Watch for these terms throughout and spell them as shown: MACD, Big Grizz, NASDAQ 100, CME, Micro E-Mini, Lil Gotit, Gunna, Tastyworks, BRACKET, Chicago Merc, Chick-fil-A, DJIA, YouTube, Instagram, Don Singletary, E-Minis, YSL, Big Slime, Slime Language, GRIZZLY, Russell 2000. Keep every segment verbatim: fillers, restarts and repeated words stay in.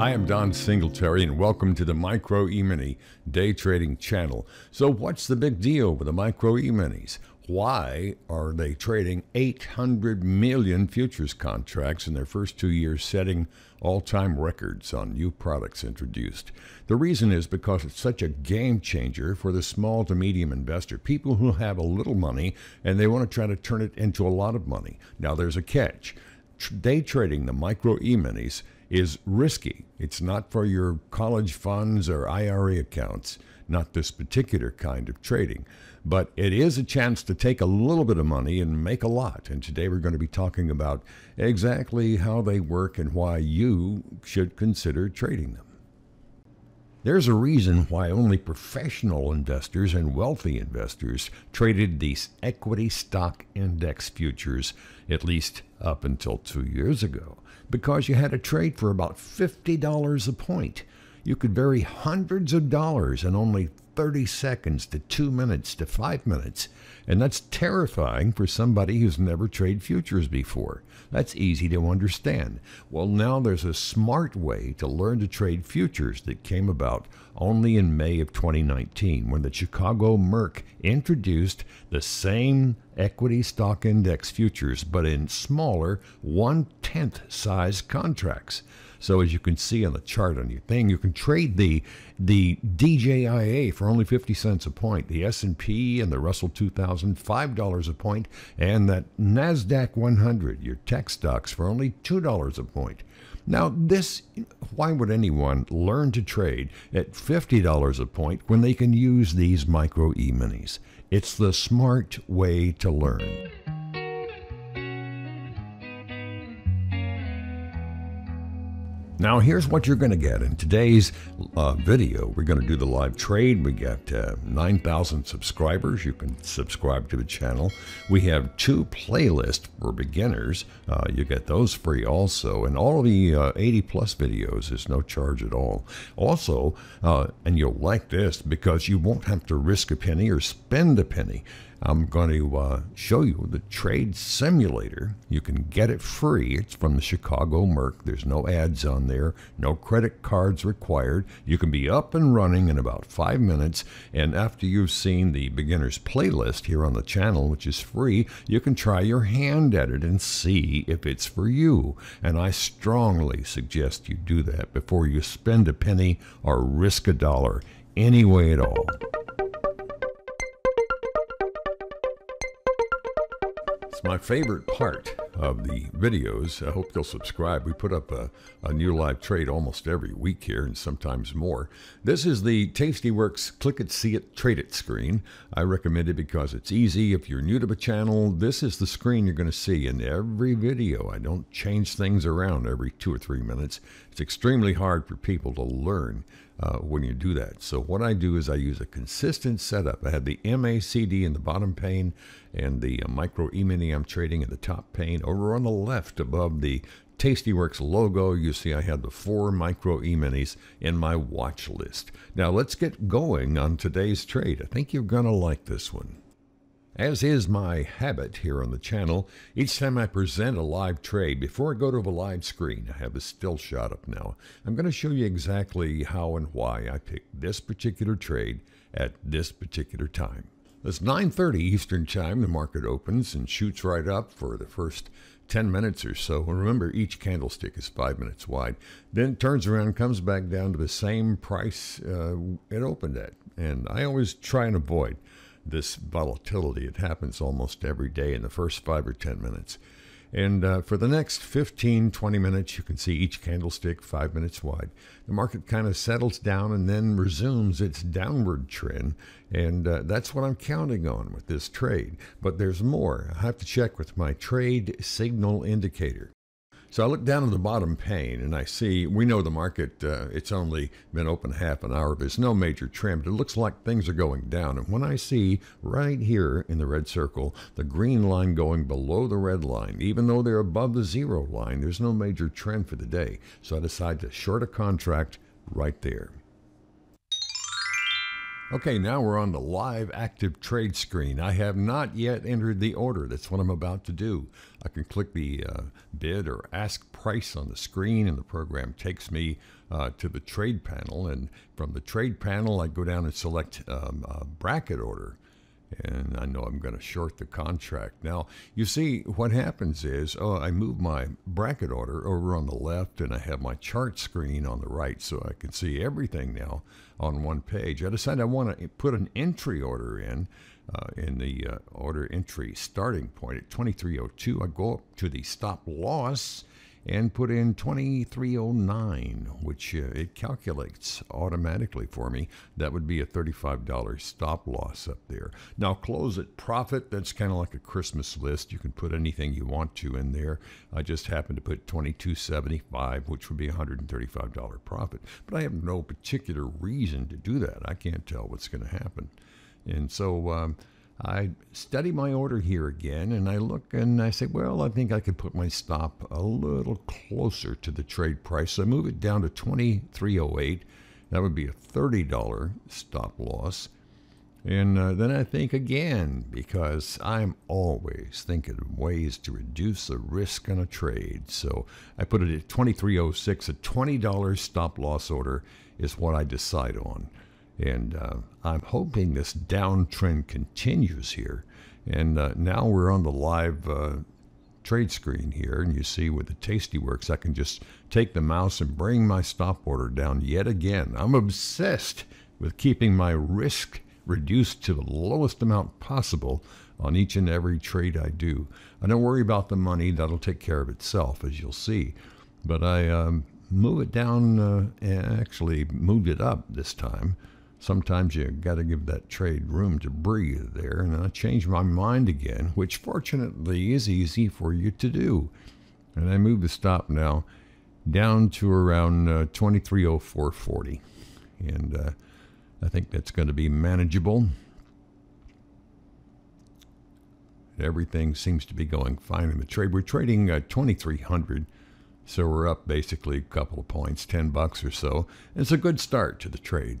I am Don Singletary, and welcome to the Micro E-Mini Day Trading Channel. So what's the big deal with the Micro E-Minis? Why are they trading eight hundred million futures contracts in their first two years, setting all-time records on new products introduced? The reason is because it's such a game changer for the small to medium investor, people who have a little money and they want to try to turn it into a lot of money. Now there's a catch. Day trading the Micro E-Minis is risky. It's not for your college funds or I R A accounts, not this particular kind of trading. But it is a chance to take a little bit of money and make a lot. And today we're going to be talking about exactly how they work and why you should consider trading them. There's a reason why only professional investors and wealthy investors traded these equity stock index futures, at least up until two years ago, because you had to trade for about fifty dollars a point. You could vary hundreds of dollars in only thirty seconds to two minutes to five minutes. And that's terrifying for somebody who's never traded futures before. That's easy to understand. Well, now there's a smart way to learn to trade futures that came about only in May of twenty nineteen, when the Chicago Merc introduced the same equity stock index futures, but in smaller one-tenth size contracts. So as you can see on the chart on your thing, you can trade the the D J I A for only fifty cents a point, the S and P and the Russell two thousand, five dollars a point, and that NASDAQ one hundred, your tech stocks, for only two dollars a point. Now this, why would anyone learn to trade at fifty dollars a point when they can use these Micro E-Minis? It's the smart way to learn. Now here's what you're going to get in today's uh, video. We're going to do the live trade. We got uh, nine thousand subscribers. You can subscribe to the channel. We have two playlists for beginners. Uh, you get those free also. And all of the uh, eighty plus videos is no charge at all. Also, uh, and you'll like this because you won't have to risk a penny or spend a penny. I'm going to uh, show you the trade simulator. You can get it free. It's from the Chicago Merc. There's no ads on there, no credit cards required. You can be up and running in about five minutes. And after you've seen the beginner's playlist here on the channel, which is free, you can try your hand at it and see if it's for you. And I strongly suggest you do that before you spend a penny or risk a dollar any way at all. My favorite part of the videos. I hope you'll subscribe. We put up a, a new live trade almost every week here, and sometimes more. This is the Tastyworks Click It, See It, Trade It screen. I recommend it because it's easy. If you're new to the channel, this is the screen you're going to see in every video. I don't change things around every two or three minutes. It's extremely hard for people to learn Uh, when you do that. So what I do is I use a consistent setup. I have the M A C D in the bottom pane and the uh, Micro E-Mini I'm trading in the top pane. Over on the left above the Tastyworks logo, you see I have the four Micro E-Minis in my watch list. Now let's get going on today's trade. I think you're gonna like this one. As is my habit here on the channel, each time I present a live trade, before I go to the live screen, I have a still shot up now. I'm going to show you exactly how and why I picked this particular trade at this particular time. It's nine thirty Eastern Time. The market opens and shoots right up for the first ten minutes or so. Remember, each candlestick is five minutes wide. Then turns around, comes back down to the same price uh, it opened at. And I always try and avoid this volatility. It happens almost every day in the first five or ten minutes. And uh, for the next fifteen, twenty minutes, you can see each candlestick five minutes wide. The market kind of settles down and then resumes its downward trend. And uh, that's what I'm counting on with this trade. But there's more. I have to check with my trade signal indicator. So I look down at the bottom pane and I see, we know the market, uh, it's only been open half an hour. There's no major trend, but it looks like things are going down. And when I see right here in the red circle, the green line going below the red line, even though they're above the zero line, there's no major trend for the day. So I decide to short a contract right there. Okay, now we're on the live active trade screen. I have not yet entered the order. That's what I'm about to do. I can click the uh, bid or ask price price on the screen, and the program takes me uh, to the trade panel. And from the trade panel, I go down and select um, a bracket order. And I know I'm going to short the contract. Now, you see, what happens is, oh, I move my bracket order over on the left, and I have my chart screen on the right, so I can see everything now on one page. I decide I want to put an entry order in, uh, in the uh, order entry starting point at twenty-three oh two. I go up to the stop loss and put in twenty-three oh nine, which uh, it calculates automatically for me. That would be a thirty-five dollar stop loss up there. Now, close at profit, that's kind of like a Christmas list. You can put anything you want to in there. I just happened to put twenty-two seventy-five, which would be a one hundred thirty-five dollar profit. But I have no particular reason to do that. I can't tell what's going to happen. And so um, I study my order here again, and I look and I say, well, I think I could put my stop a little closer to the trade price. So I move it down to twenty-three oh eight. That would be a thirty dollar stop loss. And uh, then I think again, because I'm always thinking of ways to reduce the risk on a trade. So I put it at twenty-three oh six. A twenty dollar stop loss order is what I decide on. And uh, I'm hoping this downtrend continues here. And uh, now we're on the live uh, trade screen here. And you see with the Tastyworks, I can just take the mouse and bring my stop order down yet again. I'm obsessed with keeping my risk reduced to the lowest amount possible on each and every trade I do. I don't worry about the money. That'll take care of itself, as you'll see. But I um, move it down, uh, and actually moved it up this time. Sometimes you got to give that trade room to breathe there, and I change my mind again, which fortunately is easy for you to do. And I move the stop now down to around uh, twenty-three oh four forty, and uh, I think that's going to be manageable. Everything seems to be going fine in the trade. We're trading uh, twenty-three hundred. So we're up basically a couple of points, ten bucks or so. It's a good start to the trade.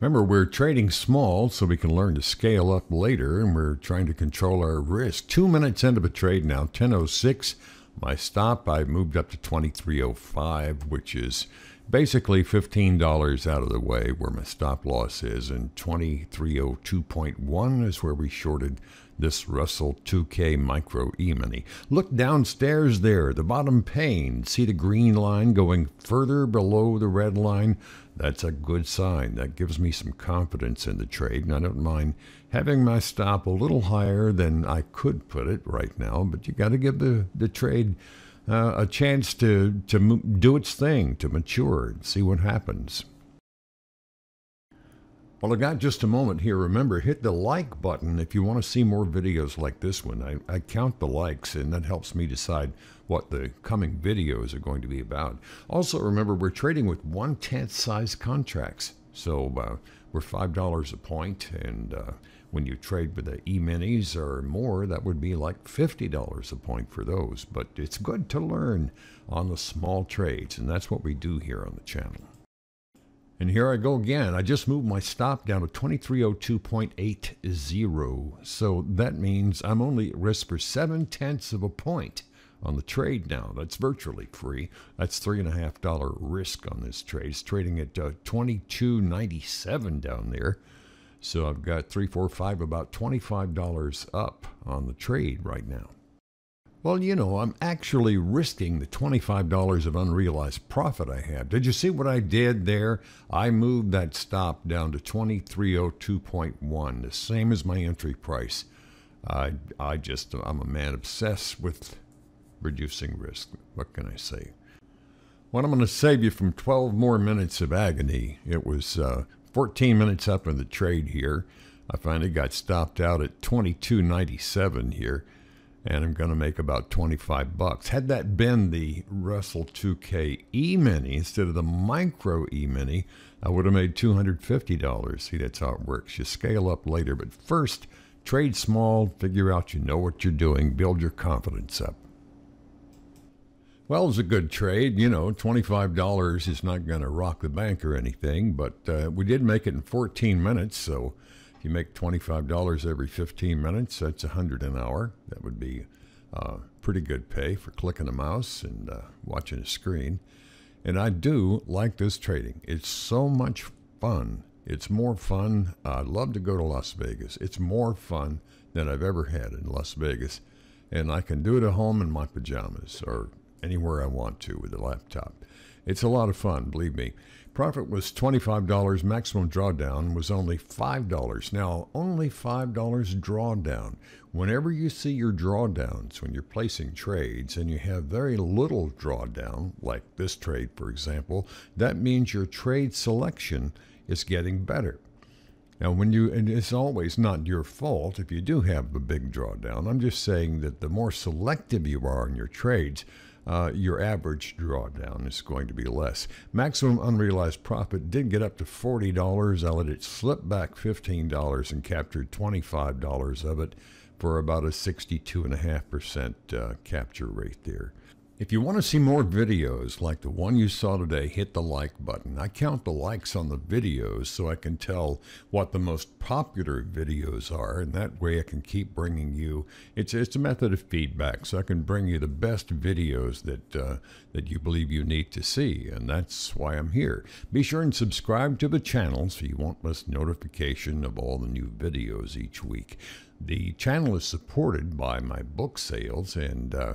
Remember, we're trading small so we can learn to scale up later, and we're trying to control our risk. Two minutes into the trade now, ten oh six. My stop, I moved up to twenty-three oh five, which is basically fifteen dollars out of the way where my stop loss is, and twenty-three oh two point one is where we shorted this Russell two K Micro E-Mini. Look downstairs there, the bottom pane. See the green line going further below the red line? That's a good sign. That gives me some confidence in the trade, and I don't mind having my stop a little higher than I could put it right now, but you got to give the, the trade uh, a chance to, to do its thing, to mature, and see what happens. Well, I got just a moment here. Remember, hit the like button if you want to see more videos like this one. I, I count the likes, and that helps me decide what the coming videos are going to be about. Also, remember, we're trading with one-tenth size contracts. So uh, we're five dollars a point, and uh, when you trade with the E-Minis or more, that would be like fifty dollars a point for those. But it's good to learn on the small trades, and that's what we do here on the channel. And here I go again. I just moved my stop down to twenty-three oh two point eight zero. So that means I'm only at risk for seven tenths of a point on the trade now. That's virtually free. That's three point five dollars risk on this trade. It's trading at uh, twenty-two ninety-seven down there. So I've got three, four, five, about twenty-five dollars up on the trade right now. Well, you know, I'm actually risking the twenty-five dollars of unrealized profit I have. Did you see what I did there? I moved that stop down to twenty-three oh two point one, the same as my entry price. I, I just, I'm a man obsessed with reducing risk. What can I say? Well, I'm going to save you from twelve more minutes of agony. It was uh, fourteen minutes up in the trade here. I finally got stopped out at twenty-two ninety-seven here. And I'm going to make about twenty-five bucks. Had that been the Russell two K E-Mini instead of the Micro E-Mini, I would have made two hundred fifty dollars. See, that's how it works. You scale up later, but first, trade small, figure out you know what you're doing, build your confidence up. Well, it was a good trade. You know, twenty-five dollars is not going to rock the bank or anything, but uh, we did make it in fourteen minutes, so you make twenty-five dollars every fifteen minutes, that's a hundred an hour. That would be Uh, pretty good pay for clicking a mouse and uh, watching a screen. And I do like this trading. It's so much fun. It's more fun. I'd love to go to Las Vegas. It's more fun than I've ever had in Las Vegas. And I can do it at home in my pajamas or anywhere I want to with a laptop. It's a lot of fun, believe me. Profit was twenty-five dollars. Maximum drawdown was only five dollars. Now, only five dollars drawdown. Whenever you see your drawdowns, when you're placing trades and you have very little drawdown, like this trade, for example, that means your trade selection is getting better. Now, when you, and it's always not your fault if you do have a big drawdown. I'm just saying that the more selective you are in your trades, Uh, your average drawdown is going to be less. Maximum unrealized profit did get up to forty dollars. I let it slip back fifteen dollars and captured twenty-five dollars of it for about a sixty-two point five percent uh, capture rate there. If you want to see more videos like the one you saw today, hit the like button. I count the likes on the videos so I can tell what the most popular videos are, and that way I can keep bringing you, it's, it's a method of feedback, so I can bring you the best videos that, uh, that you believe you need to see, and that's why I'm here. Be sure and subscribe to the channel so you won't miss notification of all the new videos each week. The channel is supported by my book sales, and uh,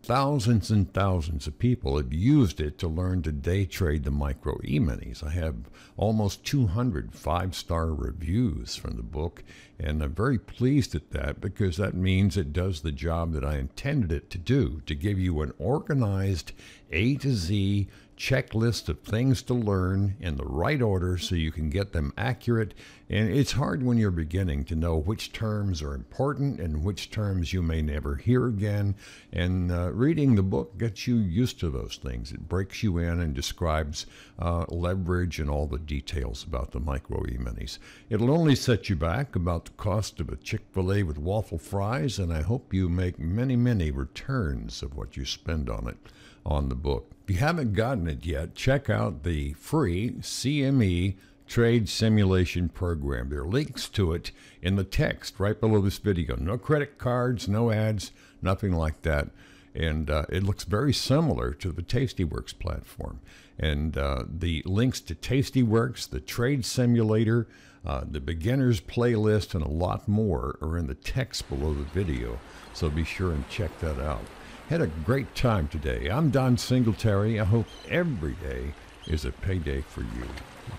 thousands and thousands of people have used it to learn to day trade the Micro E-Minis. I have almost two hundred five-star reviews from the book, and I'm very pleased at that because that means it does the job that I intended it to do, to give you an organized A to Z checklist of things to learn in the right order so you can get them accurate. And it's hard when you're beginning to know which terms are important and which terms you may never hear again. And uh, reading the book gets you used to those things. It breaks you in and describes uh, leverage and all the details about the Micro E-Minis. It'll only set you back about the cost of a Chick-fil-A with waffle fries, and I hope you make many, many returns of what you spend on it on the book. If you haven't gotten it yet, check out the free C M E trade simulation program. There are links to it in the text right below this video. No credit cards, no ads, nothing like that. And uh, it looks very similar to the Tastyworks platform. And uh, the links to Tastyworks, the trade simulator, uh, the beginner's playlist, and a lot more are in the text below the video. So be sure and check that out. Had a great time today. I'm Don Singletary. I hope every day is a payday for you.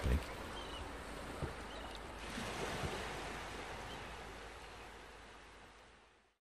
Thank you.